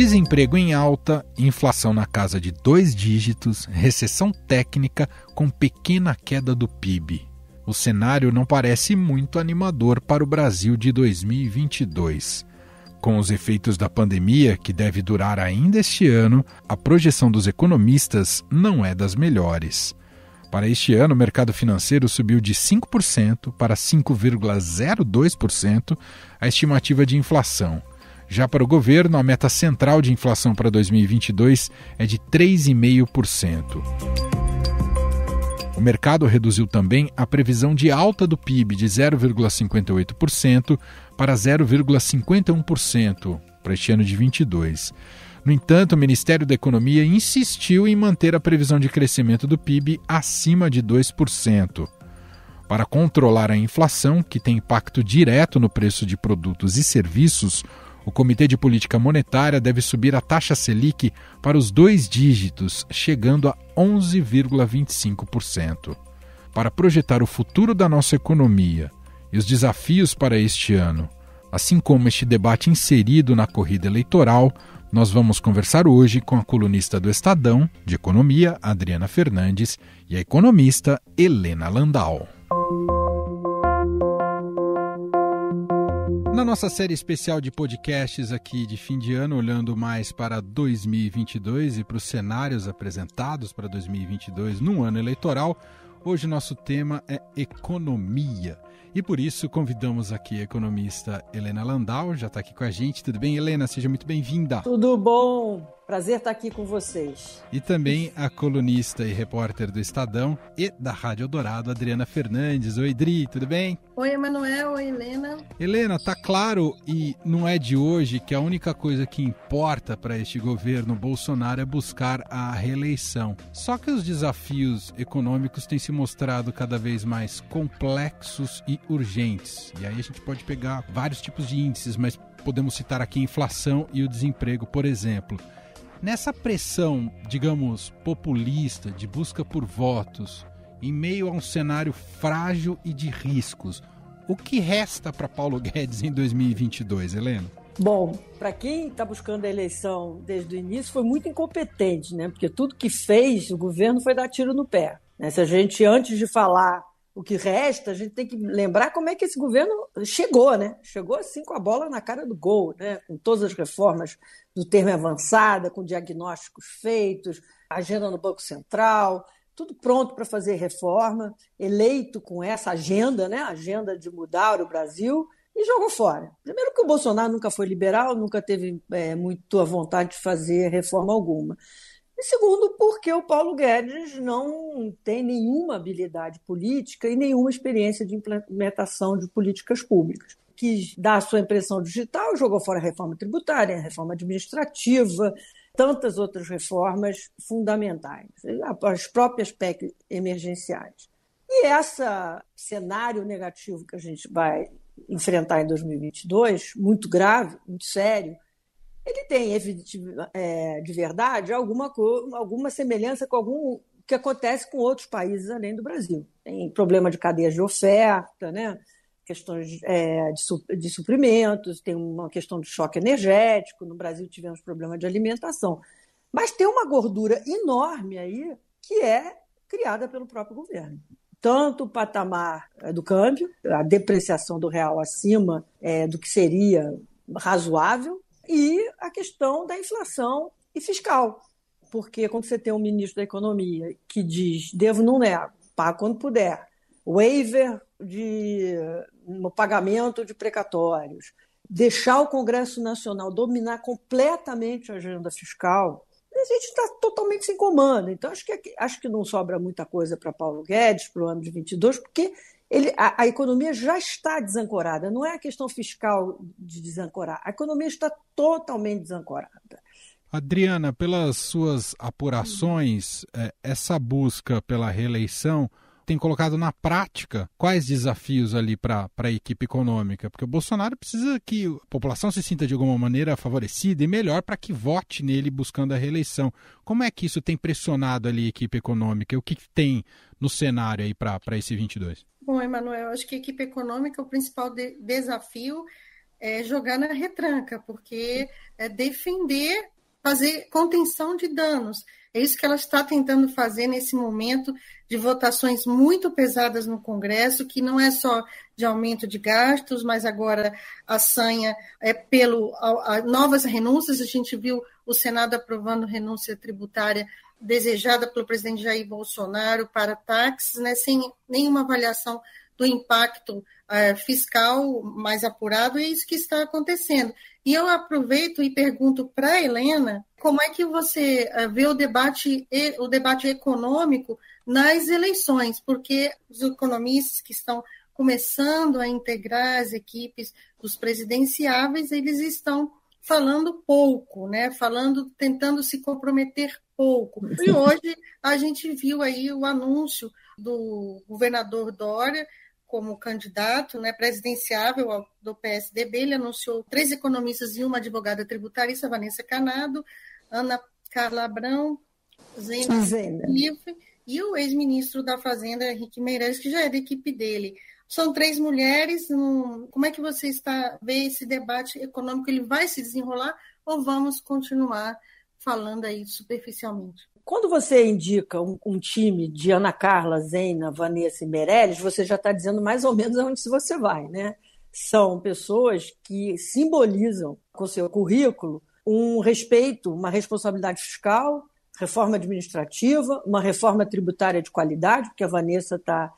Desemprego em alta, inflação na casa de 2 dígitos, recessão técnica com pequena queda do PIB. O cenário não parece muito animador para o Brasil de 2022. Com os efeitos da pandemia, que deve durar ainda este ano, a projeção dos economistas não é das melhores. Para este ano, o mercado financeiro subiu de 5% para 5,02% a estimativa de inflação. Já para o governo, a meta central de inflação para 2022 é de 3,5%. O mercado reduziu também a previsão de alta do PIB de 0,58% para 0,51% para este ano de 2022. No entanto, o Ministério da Economia insistiu em manter a previsão de crescimento do PIB acima de 2%. Para controlar a inflação, que tem impacto direto no preço de produtos e serviços, o Comitê de Política Monetária deve subir a taxa Selic para os 2 dígitos, chegando a 11,25%. Para projetar o futuro da nossa economia e os desafios para este ano, assim como este debate inserido na corrida eleitoral, nós vamos conversar hoje com a colunista do Estadão, de Economia, Adriana Fernandes, e a economista Elena Landau. Na nossa série especial de podcasts aqui de fim de ano, olhando mais para 2022 e para os cenários apresentados para 2022 num ano eleitoral, hoje nosso tema é economia. E por isso convidamos aqui a economista Elena Landau, já está aqui com a gente. Tudo bem, Helena? Seja muito bem-vinda. Tudo bom. Prazer estar aqui com vocês. E também a colunista e repórter do Estadão e da Rádio Dourado, Adriana Fernandes. Oi, Dri, tudo bem? Oi, Emanuel. Oi, Helena. Helena, tá claro e não é de hoje que a única coisa que importa para este governo Bolsonaro é buscar a reeleição. Só que os desafios econômicos têm se mostrado cada vez mais complexos e urgentes. E aí a gente pode pegar vários tipos de índices, mas podemos citar aqui a inflação e o desemprego, por exemplo. Nessa pressão, digamos, populista, de busca por votos, em meio a um cenário frágil e de riscos, o que resta para Paulo Guedes em 2022, Helena? Bom, para quem está buscando a eleição desde o início, foi muito incompetente, né? Porque tudo que fez o governo foi dar tiro no pé. Né? Se a gente, antes de falar o que resta, a gente tem que lembrar como é que esse governo chegou, né? Chegou assim com a bola na cara do gol, né? Com todas as reformas do termo avançada, com diagnósticos feitos, agenda no Banco Central, tudo pronto para fazer reforma, eleito com essa agenda, né? Agenda de mudar o Brasil, e jogou fora. Primeiro que o Bolsonaro nunca foi liberal, nunca teve muito a vontade de fazer reforma alguma. E segundo, porque o Paulo Guedes não tem nenhuma habilidade política e nenhuma experiência de implementação de políticas públicas. Quis dar a sua impressão digital, jogou fora a reforma tributária, a reforma administrativa, tantas outras reformas fundamentais, as próprias PEC emergenciais. E esse cenário negativo que a gente vai enfrentar em 2022, muito grave, muito sério, ele tem, de verdade, alguma semelhança com algum que acontece com outros países além do Brasil. Tem problema de cadeias de oferta, né? Questões de suprimentos, tem uma questão de choque energético. No Brasil tivemos problema de alimentação. Mas tem uma gordura enorme aí que é criada pelo próprio governo. Tanto o patamar do câmbio, a depreciação do real acima do que seria razoável, e a questão da inflação e fiscal. Porque quando você tem um ministro da Economia que diz, devo não nego, pago quando puder, waiver no pagamento de precatórios, deixar o Congresso Nacional dominar completamente a agenda fiscal, a gente está totalmente sem comando. Então, acho que não sobra muita coisa para Paulo Guedes para o ano de 2022, porque a economia já está desancorada, não é a questão fiscal de desancorar, a economia está totalmente desancorada. Adriana, pelas suas apurações, essa busca pela reeleição tem colocado na prática quais desafios ali para a equipe econômica? Porque o Bolsonaro precisa que a população se sinta de alguma maneira favorecida e melhor para que vote nele buscando a reeleição. Como é que isso tem pressionado ali a equipe econômica? O que tem no cenário aí para esse 22? Bom, Emanuel, acho que a equipe econômica, o principal desafio jogar na retranca, porque é defender, fazer contenção de danos. É isso que ela está tentando fazer nesse momento de votações muito pesadas no Congresso, que não é só de aumento de gastos, mas agora a sanha é pelo novas renúncias. A gente viu o Senado aprovando renúncia tributária desejada pelo presidente Jair Bolsonaro para táxis, né, sem nenhuma avaliação do impacto fiscal mais apurado, e é isso que está acontecendo. E eu aproveito e pergunto para a Helena, como é que você vê o debate econômico nas eleições? Porque os economistas que estão começando a integrar as equipes dos presidenciáveis, eles estão falando pouco, né? Tentando se comprometer pouco. E hoje a gente viu aí o anúncio do governador Doria como candidato, né, presidenciável do PSDB. Ele anunciou 3 economistas e uma advogada tributarista, Vanessa Canado, Ana Carla Abrão, Zena. E o ex-ministro da Fazenda, Henrique Meirelles, que já é da equipe dele. São 3 mulheres. Como é que você vê esse debate econômico? Ele vai se desenrolar ou vamos continuar falando aí superficialmente? Quando você indica um time de Ana Carla, Zena, Vanessa e Meirelles, você já está dizendo mais ou menos aonde você vai, né? São pessoas que simbolizam, com seu currículo, um respeito, uma responsabilidade fiscal, reforma administrativa, uma reforma tributária de qualidade, porque a Vanessa está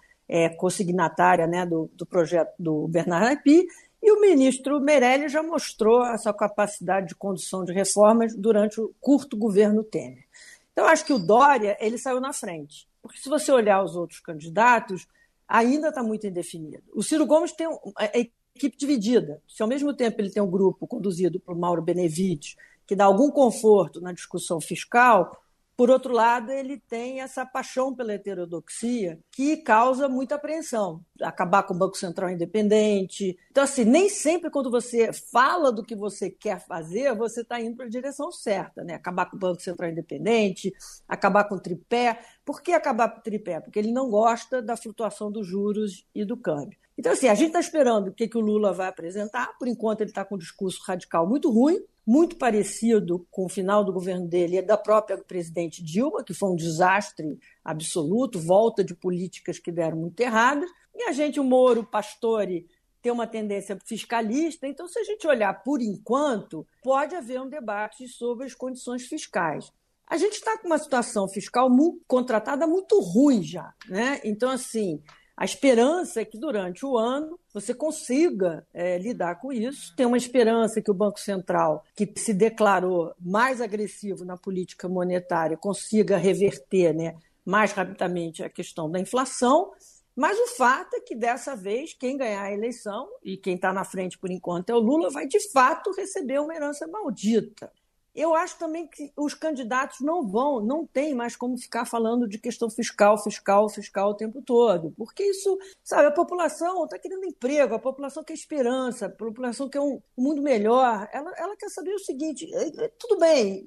consignatária, né, do projeto do Bernardo Aipí, e o ministro Meirelles já mostrou a sua capacidade de condução de reformas durante o curto governo Temer. Então, acho que o Doria ele saiu na frente, porque se você olhar os outros candidatos, ainda está muito indefinido. O Ciro Gomes tem a equipe dividida. Se, ao mesmo tempo, ele tem um grupo conduzido por Mauro Benevides, que dá algum conforto na discussão fiscal, por outro lado, ele tem essa paixão pela heterodoxia que causa muita apreensão. Acabar com o Banco Central independente. Então, assim, nem sempre quando você fala do que você quer fazer, você está indo para a direção certa, né? Acabar com o Banco Central independente, acabar com o tripé. Por que acabar com o tripé? Porque ele não gosta da flutuação dos juros e do câmbio. Então, assim, a gente está esperando o que o Lula vai apresentar. Por enquanto, ele está com um discurso radical muito ruim, muito parecido com o final do governo dele e da própria presidente Dilma, que foi um desastre absoluto, volta de políticas que deram muito erradas. E a gente, o Moro, o Pastore, tem uma tendência fiscalista. Então, se a gente olhar por enquanto, pode haver um debate sobre as condições fiscais. A gente está com uma situação fiscal muito contratada muito ruim já, né? Então, assim, a esperança é que durante o ano você consiga lidar com isso. Tem uma esperança que o Banco Central, que se declarou mais agressivo na política monetária, consiga reverter, né, mais rapidamente a questão da inflação. Mas o fato é que, dessa vez, quem ganhar a eleição, e quem está na frente por enquanto é o Lula, vai de fato receber uma herança maldita. Eu acho também que os candidatos não tem mais como ficar falando de questão fiscal o tempo todo, porque isso, sabe, a população está querendo emprego, a população quer esperança, a população quer um mundo melhor, ela quer saber o seguinte: tudo bem,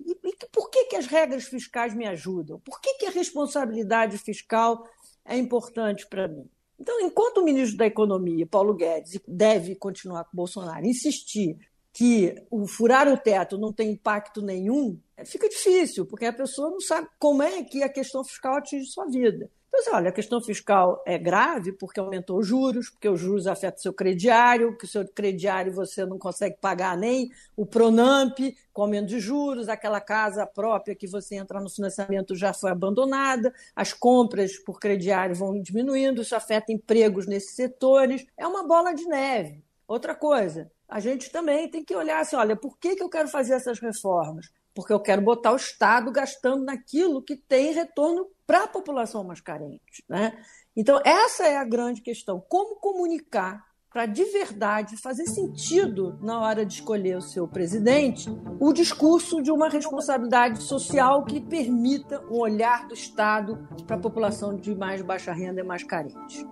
por que as regras fiscais me ajudam? Por que a responsabilidade fiscal é importante para mim? Então, enquanto o ministro da Economia, Paulo Guedes, deve continuar com Bolsonaro, insistir que o furar o teto não tem impacto nenhum, fica difícil, porque a pessoa não sabe como é que a questão fiscal atinge sua vida. Então, assim, olha, a questão fiscal é grave porque aumentou os juros, porque os juros afetam o seu crediário, que o seu crediário você não consegue pagar nem o PRONAMP, com aumento de juros, aquela casa própria que você entrar no financiamento já foi abandonada, as compras por crediário vão diminuindo, isso afeta empregos nesses setores, é uma bola de neve. Outra coisa, a gente também tem que olhar assim, olha, por que eu quero fazer essas reformas? Porque eu quero botar o Estado gastando naquilo que tem retorno para a população mais carente, né? Então, essa é a grande questão. Como comunicar para, de verdade, fazer sentido na hora de escolher o seu presidente o discurso de uma responsabilidade social que permita um olhar do Estado para a população de mais baixa renda e mais carente.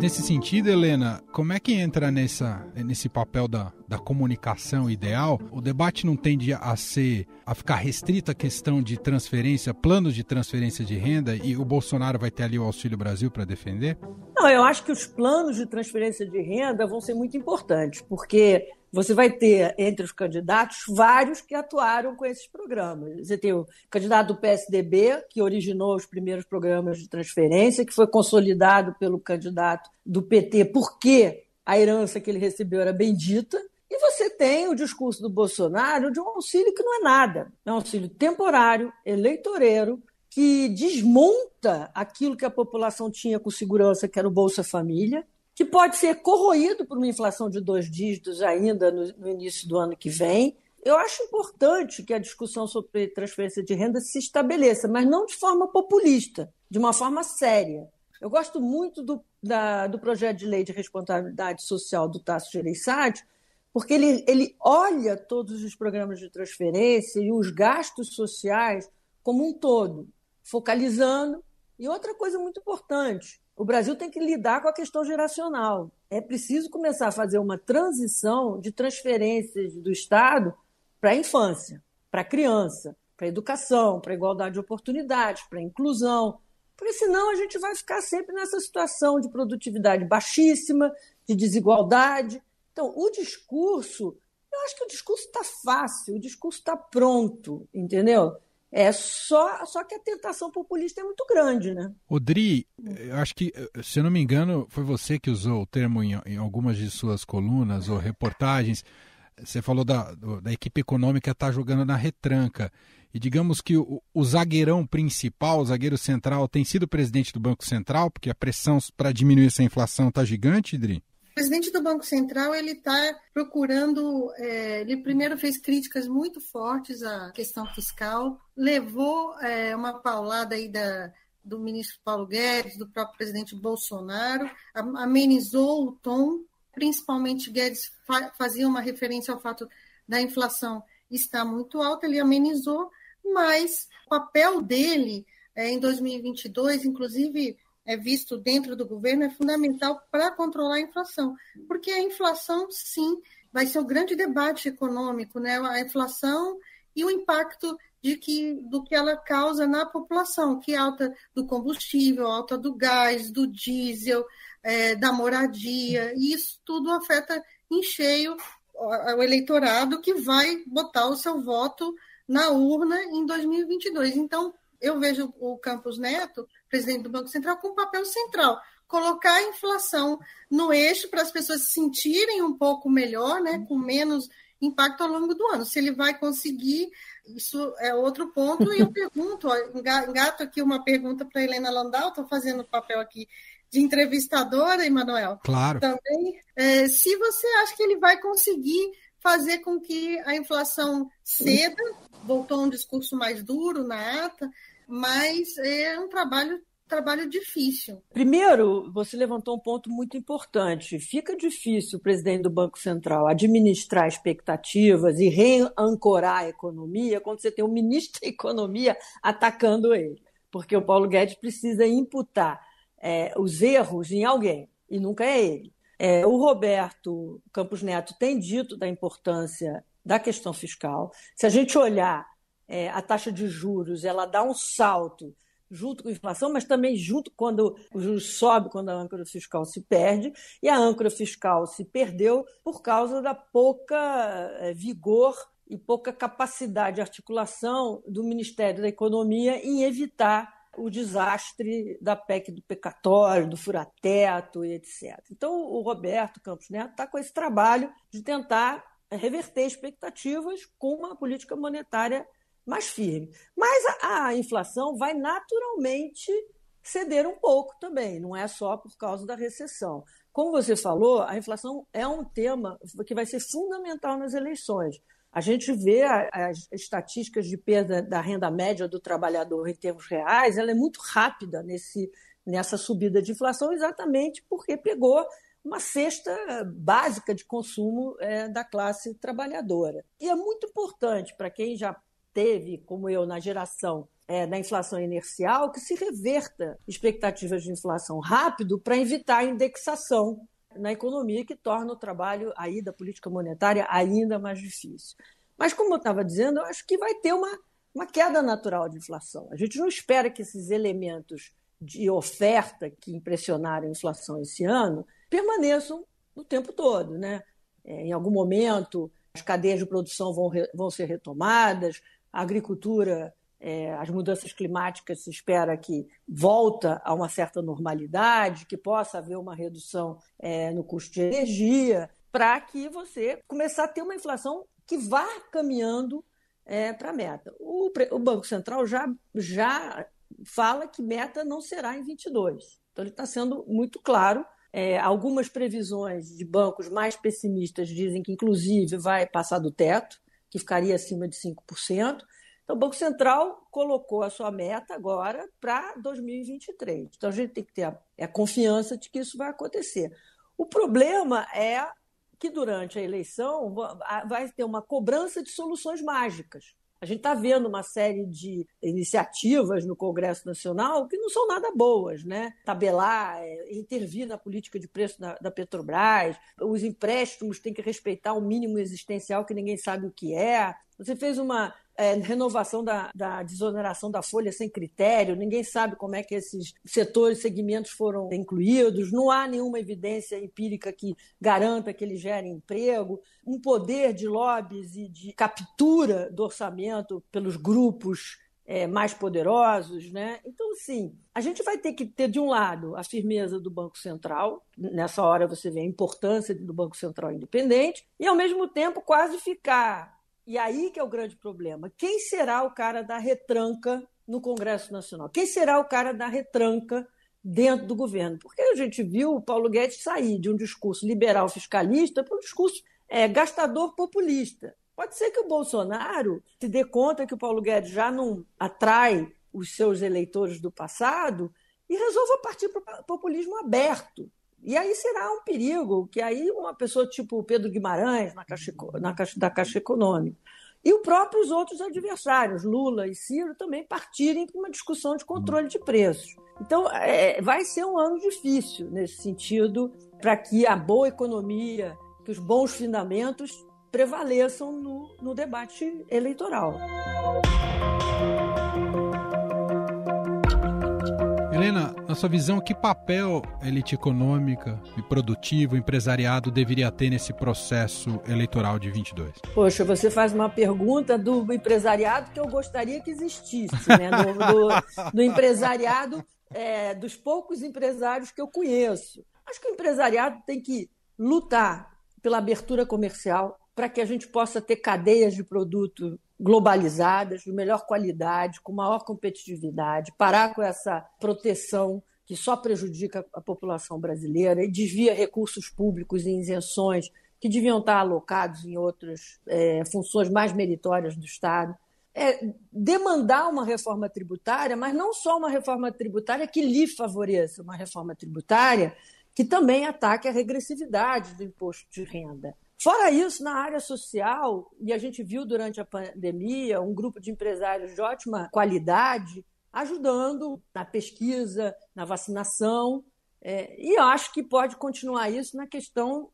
Nesse sentido, Helena, como é que entra nesse papel da comunicação ideal? O debate não tende a ficar restrito à questão de transferência, planos de transferência de renda, e o Bolsonaro vai ter ali o Auxílio Brasil para defender? Não, eu acho que os planos de transferência de renda vão ser muito importantes, porque você vai ter, entre os candidatos, vários que atuaram com esses programas. Você tem o candidato do PSDB, que originou os primeiros programas de transferência, que foi consolidado pelo candidato do PT, porque a herança que ele recebeu era bendita. E você tem o discurso do Bolsonaro de um auxílio que não é nada. É um auxílio temporário, eleitoreiro, que desmonta aquilo que a população tinha com segurança, que era o Bolsa Família, que pode ser corroído por uma inflação de 2 dígitos ainda no início do ano que vem. Eu acho importante que a discussão sobre transferência de renda se estabeleça, mas não de forma populista, de uma forma séria. Eu gosto muito do projeto de lei de responsabilidade social do Tasso Jereissati, porque ele olha todos os programas de transferência e os gastos sociais como um todo, focalizando. E outra coisa muito importante, o Brasil tem que lidar com a questão geracional. É preciso começar a fazer uma transição de transferências do Estado para a infância, para a criança, para a educação, para a igualdade de oportunidades, para a inclusão, porque senão a gente vai ficar sempre nessa situação de produtividade baixíssima, de desigualdade. Então, o discurso, eu acho que o discurso está fácil, o discurso está pronto, entendeu? É só que a tentação populista é muito grande, né? Odri, acho que, se eu não me engano, foi você que usou o termo em algumas de suas colunas ou reportagens. Você falou da equipe econômica estar jogando na retranca. E digamos que o zagueirão principal, o zagueiro central, tem sido o presidente do Banco Central, porque a pressão para diminuir essa inflação está gigante, Odri? O presidente do Banco Central ele está procurando, ele primeiro fez críticas muito fortes à questão fiscal, levou uma paulada aí do ministro Paulo Guedes, do próprio presidente Bolsonaro, amenizou o tom, principalmente Guedes fazia uma referência ao fato da inflação estar muito alta, ele amenizou, mas o papel dele em 2022, inclusive, é visto dentro do governo, é fundamental para controlar a inflação. Porque a inflação, sim, vai ser o grande debate econômico, né? A inflação e o impacto do que ela causa na população, que é alta do combustível, alta do gás, do diesel, da moradia, e isso tudo afeta em cheio o eleitorado que vai botar o seu voto na urna em 2022. Então, eu vejo o Campos Neto, presidente do Banco Central, com um papel central. Colocar a inflação no eixo para as pessoas se sentirem um pouco melhor, né, com menos impacto ao longo do ano. Se ele vai conseguir, isso é outro ponto. E eu pergunto, engato aqui uma pergunta para a Elena Landau, estou fazendo o papel aqui de entrevistadora, Emanuel. Claro. Também, se você acha que ele vai conseguir fazer com que a inflação ceda, voltou um discurso mais duro na ata, mas é um trabalho difícil. Primeiro, você levantou um ponto muito importante. Fica difícil o presidente do Banco Central administrar expectativas e reancorar a economia quando você tem um ministro da Economia atacando ele, porque o Paulo Guedes precisa imputar os erros em alguém, e nunca é ele. O Roberto Campos Neto tem dito da importância da questão fiscal. Se a gente olhar a taxa de juros, ela dá um salto junto com a inflação, mas também junto quando o juros sobe, quando a âncora fiscal se perde, e a âncora fiscal se perdeu por causa da pouca vigor e pouca capacidade de articulação do Ministério da Economia em evitar o desastre da PEC do pecatório, do fura-teto e etc. Então, o Roberto Campos Neto está com esse trabalho de tentar reverter expectativas com uma política monetária mais firme. Mas a inflação vai naturalmente ceder um pouco também, não é só por causa da recessão. Como você falou, a inflação é um tema que vai ser fundamental nas eleições. A gente vê as estatísticas de perda da renda média do trabalhador em termos reais, ela é muito rápida nessa subida de inflação, exatamente porque pegou uma cesta básica de consumo da classe trabalhadora. E é muito importante para quem já teve, como eu, na geração da inflação inercial, que se reverta expectativas de inflação rápido para evitar a indexação na economia, que torna o trabalho aí da política monetária ainda mais difícil. Mas, como eu estava dizendo, eu acho que vai ter uma queda natural de inflação. A gente não espera que esses elementos de oferta que impressionaram a inflação esse ano permaneçam o tempo todo, né? Em algum momento, as cadeias de produção vão ser retomadas, a agricultura, as mudanças climáticas se espera que volta a uma certa normalidade, que possa haver uma redução no custo de energia, para que você começar a ter uma inflação que vá caminhando para a meta. O Banco Central já fala que meta não será em 22. Então, ele está sendo muito claro. Algumas previsões de bancos mais pessimistas dizem que, inclusive, vai passar do teto, que ficaria acima de 5%. Então, o Banco Central colocou a sua meta agora para 2023. Então, a gente tem que ter a confiança de que isso vai acontecer. O problema é que, durante a eleição, vai ter uma cobrança de soluções mágicas. A gente está vendo uma série de iniciativas no Congresso Nacional que não são nada boas, né? Tabelar, intervir na política de preço da Petrobras, os empréstimos têm que respeitar o mínimo existencial que ninguém sabe o que é. Você fez uma renovação da desoneração da folha sem critério, ninguém sabe como é que esses setores, segmentos foram incluídos, não há nenhuma evidência empírica que garanta que eles gerem emprego, um poder de lobbies e de captura do orçamento pelos grupos mais poderosos, né? Então, sim, a gente vai ter que ter, de um lado, a firmeza do Banco Central, nessa hora você vê a importância do Banco Central independente, e, ao mesmo tempo, quase ficar... E aí que é o grande problema. Quem será o cara da retranca no Congresso Nacional? Quem será o cara da retranca dentro do governo? Porque a gente viu o Paulo Guedes sair de um discurso liberal fiscalista para um discurso gastador populista. Pode ser que o Bolsonaro se dê conta que o Paulo Guedes já não atrai os seus eleitores do passado e resolva partir para o populismo aberto. E aí será um perigo, que aí uma pessoa tipo o Pedro Guimarães, da Caixa Econômica, e os próprios outros adversários, Lula e Ciro, também partirem para uma discussão de controle de preços. Então, vai ser um ano difícil nesse sentido, para que a boa economia, que os bons fundamentos prevaleçam no debate eleitoral. Helena, na sua visão, que papel a elite econômica e produtiva, empresariado, deveria ter nesse processo eleitoral de 22? Poxa, você faz uma pergunta do empresariado que eu gostaria que existisse, né? Do empresariado, dos poucos empresários que eu conheço. Acho que o empresariado tem que lutar pela abertura comercial para que a gente possa ter cadeias de produto globalizadas, de melhor qualidade, com maior competitividade, parar com essa proteção que só prejudica a população brasileira e desvia recursos públicos e isenções que deviam estar alocados em outras funções mais meritórias do Estado. Demandar uma reforma tributária, mas não só uma reforma tributária que lhe favoreça, uma reforma tributária que também ataque a regressividade do imposto de renda. Fora isso, na área social, e a gente viu durante a pandemia um grupo de empresários de ótima qualidade ajudando na pesquisa, na vacinação, e eu acho que pode continuar isso na questão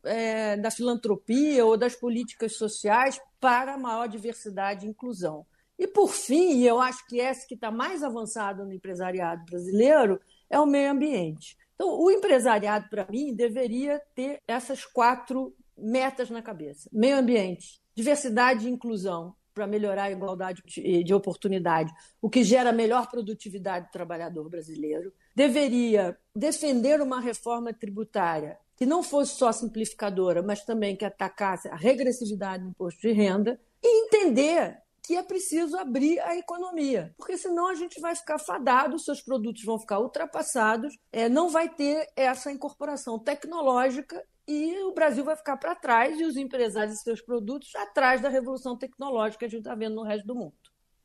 da filantropia ou das políticas sociais para maior diversidade e inclusão. E, por fim, eu acho que esse que está mais avançado no empresariado brasileiro é o meio ambiente. Então, o empresariado, para mim, deveria ter essas quatro metas na cabeça: meio ambiente, diversidade e inclusão, para melhorar a igualdade de oportunidade, o que gera melhor produtividade do trabalhador brasileiro. Deveria defender uma reforma tributária que não fosse só simplificadora, mas também que atacasse a regressividade do imposto de renda, e entender que é preciso abrir a economia, porque senão a gente vai ficar fadado, seus produtos vão ficar ultrapassados, não vai ter essa incorporação tecnológica e o Brasil vai ficar para trás e os empresários e seus produtos atrás da revolução tecnológica que a gente está vendo no resto do mundo.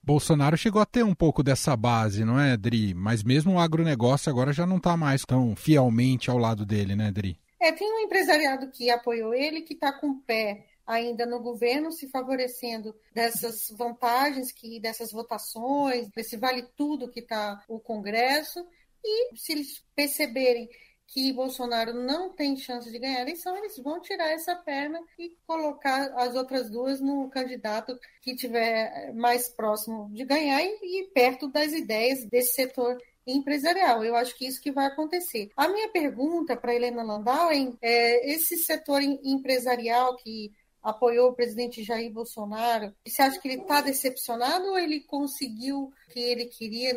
Bolsonaro chegou a ter um pouco dessa base, não é, Dri? Mas mesmo o agronegócio agora já não está mais tão fielmente ao lado dele, né, Dri? Tem um empresariado que apoiou ele, que está com o pé ainda no governo, se favorecendo dessas vantagens, dessas votações, desse vale-tudo que está o Congresso. E se eles perceberem que Bolsonaro não tem chance de ganhar a eleição, eles vão tirar essa perna e colocar as outras duas no candidato que estiver mais próximo de ganhar e perto das ideias desse setor empresarial. Eu acho que isso que vai acontecer. A minha pergunta para a Elena Landau é esse setor empresarial que apoiou o presidente Jair Bolsonaro, você acha que ele está decepcionado ou ele conseguiu o que ele queria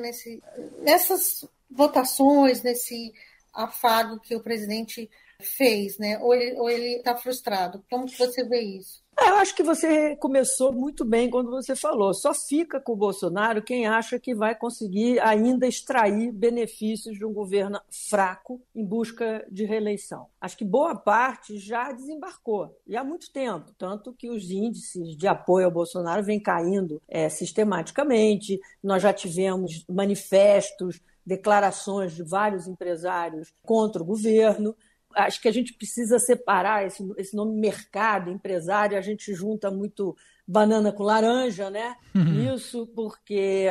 nessas votações, nesse afago que o presidente fez, né? Ou ele está frustrado? Como que você vê isso? Eu acho que você começou muito bem quando você falou. Só fica com o Bolsonaro quem acha que vai conseguir ainda extrair benefícios de um governo fraco em busca de reeleição. Acho que boa parte já desembarcou, e há muito tempo, tanto que os índices de apoio ao Bolsonaro vêm caindo sistematicamente. Nós já tivemos manifestos, declarações de vários empresários contra o governo. Acho que a gente precisa separar esse nome mercado, empresário, a gente junta muito banana com laranja, né? Uhum. Isso porque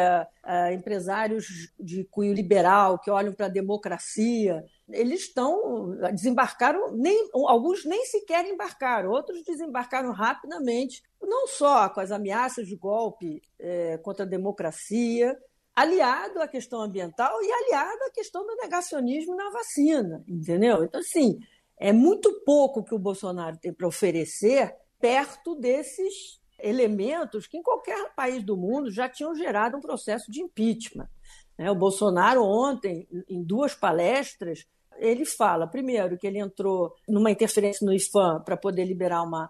empresários de cunho liberal que olham para a democracia, eles desembarcaram, alguns nem sequer embarcaram, outros desembarcaram rapidamente, não só com as ameaças de golpe contra a democracia, aliado à questão ambiental e aliado à questão do negacionismo na vacina, entendeu? Então, assim, é muito pouco que o Bolsonaro tem para oferecer perto desses elementos que em qualquer país do mundo já tinham gerado um processo de impeachment. O Bolsonaro ontem, em duas palestras, ele fala, primeiro, que ele entrou numa interferência no Ifan para poder liberar uma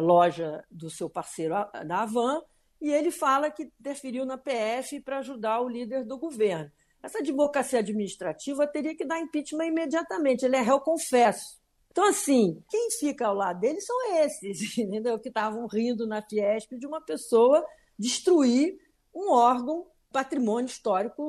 loja do seu parceiro da Havan, e ele fala que interferiu na PF para ajudar o líder do governo. Essa advocacia administrativa teria que dar impeachment imediatamente, ele é réu confesso. Então, assim, quem fica ao lado dele são esses, entendeu? Que estavam rindo na Fiesp de uma pessoa destruir um órgão patrimônio histórico,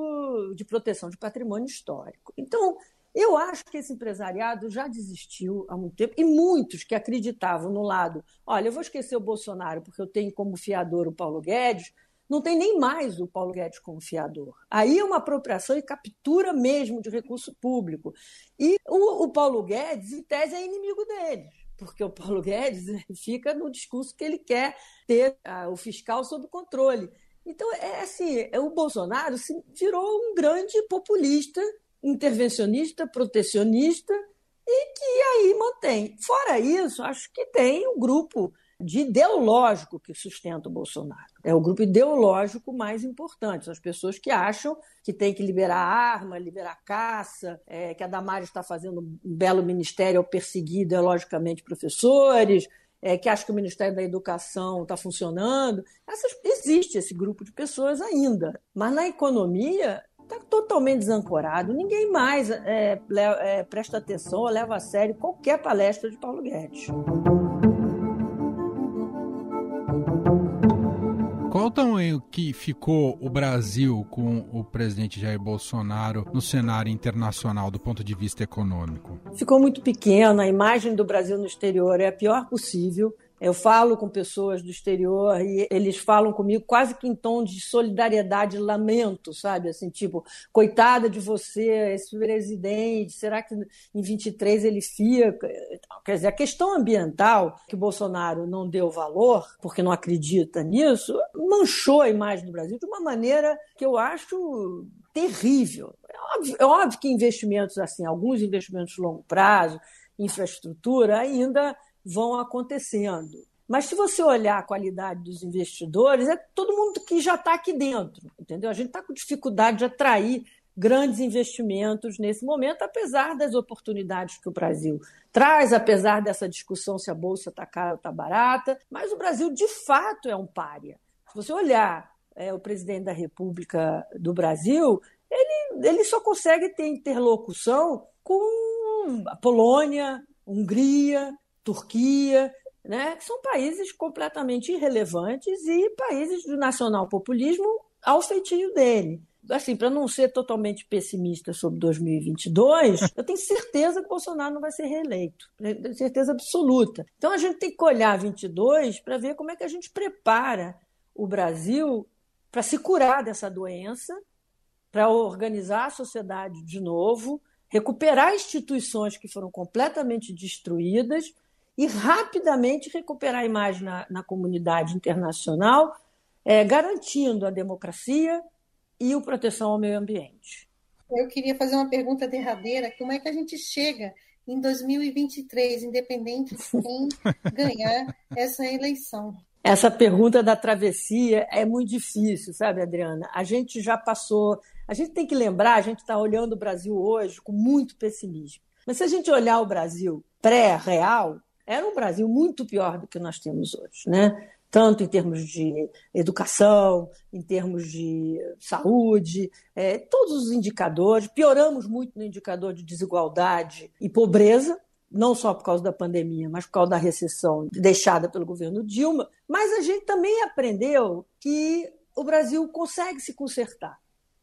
de proteção de patrimônio histórico. Então, eu acho que esse empresariado já desistiu há muito tempo, e muitos que acreditavam no lado, olha, eu vou esquecer o Bolsonaro porque eu tenho como fiador o Paulo Guedes, não tem nem mais o Paulo Guedes como fiador. Aí é uma apropriação e captura mesmo de recurso público. E o Paulo Guedes, em tese, é inimigo dele, porque o Paulo Guedes fica no discurso que ele quer ter o fiscal sob controle. Então, o Bolsonaro se virou um grande populista, intervencionista, protecionista, e que aí mantém. Fora isso, acho que tem um grupo de ideológico que sustenta o Bolsonaro. É o grupo ideológico mais importante. São as pessoas que acham que tem que liberar arma, liberar caça, que a Damares está fazendo um belo ministério ao perseguir ideologicamente professores, que acham que o Ministério da Educação está funcionando. Existe esse grupo de pessoas ainda. Mas na economia está totalmente desancorado, ninguém mais presta atenção ou leva a sério qualquer palestra de Paulo Guedes. Qual o tamanho que ficou o Brasil com o presidente Jair Bolsonaro no cenário internacional, do ponto de vista econômico? Ficou muito pequeno, a imagem do Brasil no exterior é a pior possível. Eu falo com pessoas do exterior e eles falam comigo quase que em tom de solidariedade e lamento, sabe? Assim, tipo, coitada de você, esse presidente, será que em 23 ele fica? Quer dizer, a questão ambiental, que o Bolsonaro não deu valor, porque não acredita nisso, manchou a imagem do Brasil de uma maneira que eu acho terrível. É óbvio que investimentos, assim, alguns investimentos de longo prazo, infraestrutura, ainda vão acontecendo. Mas se você olhar a qualidade dos investidores, é todo mundo que já está aqui dentro, entendeu? A gente está com dificuldade de atrair grandes investimentos nesse momento, apesar das oportunidades que o Brasil traz, apesar dessa discussão se a Bolsa está cara ou está barata, mas o Brasil, de fato, é um pária. Se você olhar o presidente da República do Brasil, ele só consegue ter interlocução com a Polônia, Hungria, Turquia, né, que são países completamente irrelevantes e países do nacional-populismo ao feitio dele. Assim, para não ser totalmente pessimista sobre 2022, eu tenho certeza que Bolsonaro não vai ser reeleito, tenho certeza absoluta. Então, a gente tem que olhar 2022 para ver como é que a gente prepara o Brasil para se curar dessa doença, para organizar a sociedade de novo, recuperar instituições que foram completamente destruídas, e rapidamente recuperar a imagem na comunidade internacional, garantindo a democracia e a proteção ao meio ambiente. eu queria fazer uma pergunta derradeira. Como é que a gente chega em 2023, independente de quem ganhar essa eleição? Essa pergunta da travessia é muito difícil, sabe, Adriana? A gente já passou... A gente tem que lembrar, a gente está olhando o Brasil hoje com muito pessimismo. Mas se a gente olhar o Brasil pré-real, era um Brasil muito pior do que nós temos hoje, né? Tanto em termos de educação, em termos de saúde, todos os indicadores. Pioramos muito no indicador de desigualdade e pobreza, não só por causa da pandemia, mas por causa da recessão deixada pelo governo Dilma. Mas a gente também aprendeu que o Brasil consegue se consertar,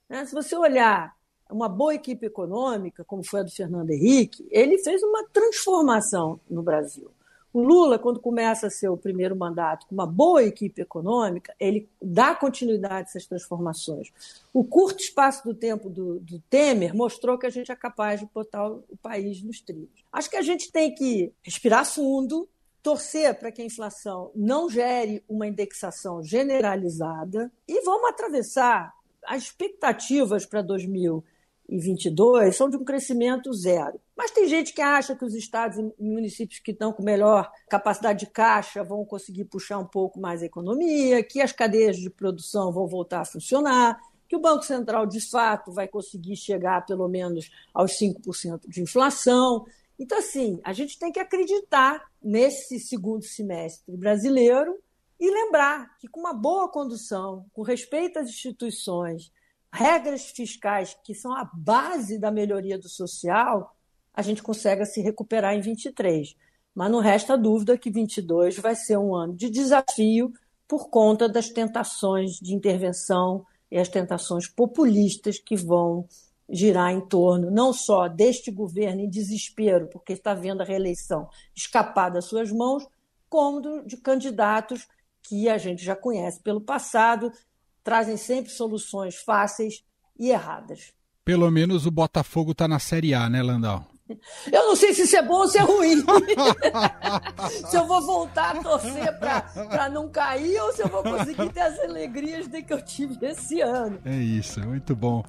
né? Se você olhar uma boa equipe econômica, como foi a do Fernando Henrique, ele fez uma transformação no Brasil. O Lula, quando começa seu primeiro mandato com uma boa equipe econômica, ele dá continuidade a essas transformações. O curto espaço do tempo do Temer mostrou que a gente é capaz de botar o país nos trilhos. Acho que a gente tem que respirar fundo, torcer para que a inflação não gere uma indexação generalizada e vamos atravessar. As expectativas para 2022 são de um crescimento zero. Mas tem gente que acha que os estados e municípios que estão com melhor capacidade de caixa vão conseguir puxar um pouco mais a economia, que as cadeias de produção vão voltar a funcionar, que o Banco Central, de fato, vai conseguir chegar pelo menos aos 5% de inflação. Então, assim, a gente tem que acreditar nesse segundo semestre brasileiro e lembrar que com uma boa condução, com respeito às instituições, regras fiscais que são a base da melhoria do social, a gente consegue se recuperar em 23. Mas não resta dúvida que 22 vai ser um ano de desafio por conta das tentações de intervenção e as tentações populistas que vão girar em torno não só deste governo em desespero, porque está vendo a reeleição escapar das suas mãos, como de candidatos que a gente já conhece pelo passado, trazem sempre soluções fáceis e erradas. Pelo menos o Botafogo está na Série A, né, Landau? Eu não sei se isso é bom ou se é ruim. Se eu vou voltar a torcer para não cair ou se eu vou conseguir ter as alegrias de que eu tive esse ano. É isso, muito bom.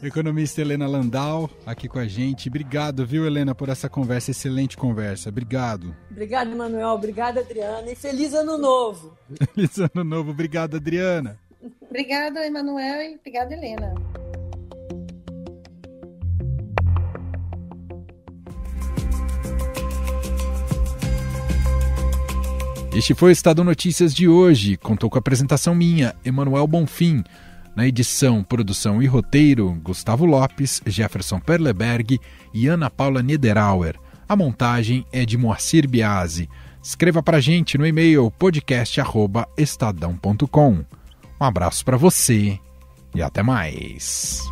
Economista Elena Landau aqui com a gente. Obrigado, viu, Helena, por essa conversa. Excelente conversa. Obrigado. Obrigado, Manuel. Obrigada, Adriana. E feliz ano novo. Feliz ano novo. Obrigado, Adriana. Obrigada, Emanuel, e obrigada, Helena. Este foi o Estadão Notícias de hoje. Contou com a apresentação minha, Emanuel Bonfim. Na edição, produção e roteiro, Gustavo Lopes, Jefferson Perleberg e Ana Paula Niederauer. A montagem é de Moacir Biasi. Escreva para a gente no e-mail podcast@estadão.com. Um abraço para você e até mais.